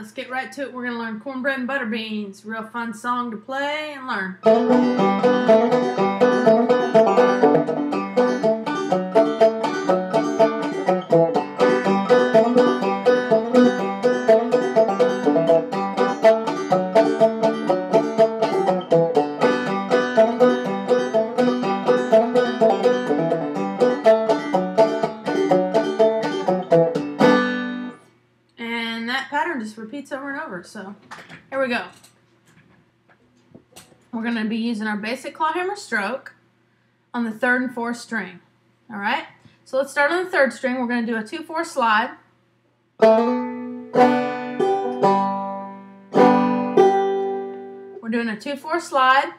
let's get right to it. We're going to learn Cornbread and Butterbeans. Real fun song to play and learn. Just repeats over and over. So here we go. We're going to be using our basic clawhammer stroke on the third and fourth string. All right. So let's start on the third string. We're going to do a 2/4 slide. We're doing a 2/4 slide,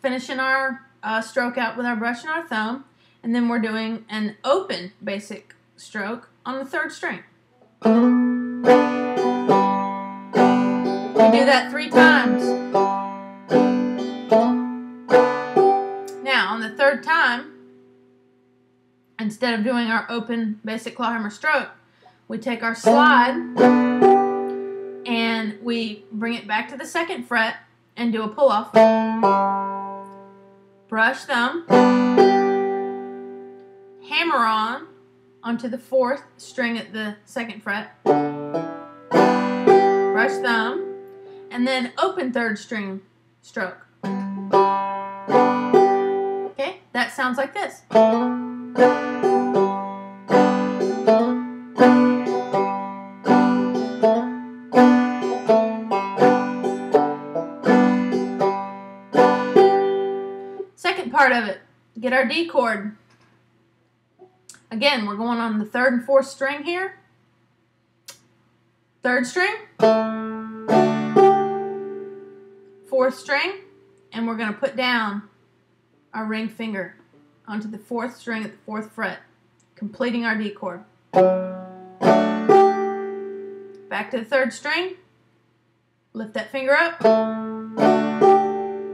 finishing our stroke out with our brush and our thumb, and then we're doing an open basic stroke on the third string. Do that 3 times. Now, on the third time, instead of doing our open basic clawhammer stroke, we take our slide and we bring it back to the second fret and do a pull off. Brush thumb, hammer on onto the fourth string at the second fret, brush thumb, and then open third string stroke. Okay, that sounds like this. Second part of it, get our D chord. Again, we're going on the third and fourth string here. Third string, fourth string, and we're going to put down our ring finger onto the fourth string at the fourth fret, completing our D chord. Back to the third string, lift that finger up,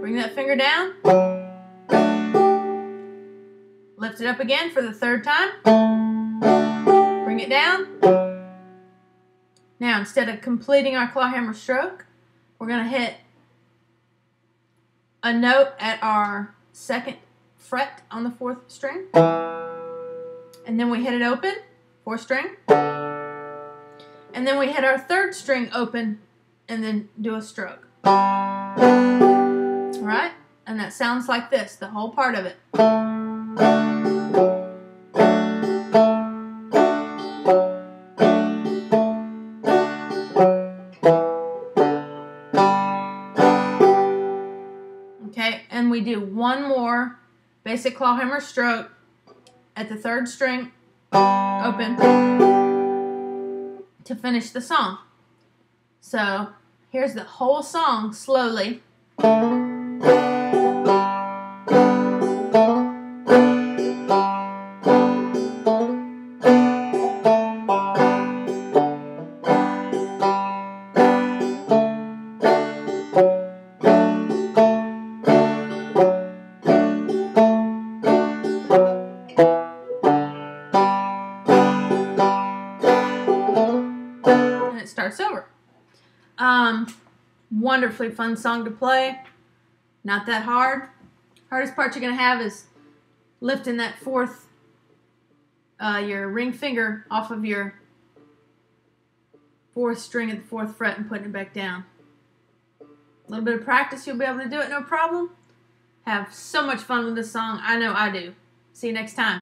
bring that finger down, lift it up again for the third time, bring it down. Now, instead of completing our clawhammer stroke, we're going to hit a note at our second fret on the fourth string, and then we hit it open, fourth string, and then we hit our third string open and then do a stroke. All right, and that sounds like this, the whole part of it. And we do one more basic clawhammer stroke at the third string, open, to finish the song. So here's the whole song slowly. Wonderfully fun song to play. Not that hard. Hardest part you're going to have is lifting that fourth, your ring finger off of your fourth string at the fourth fret and putting it back down. A little bit of practice, you'll be able to do it, no problem. Have so much fun with this song. I know I do. See you next time.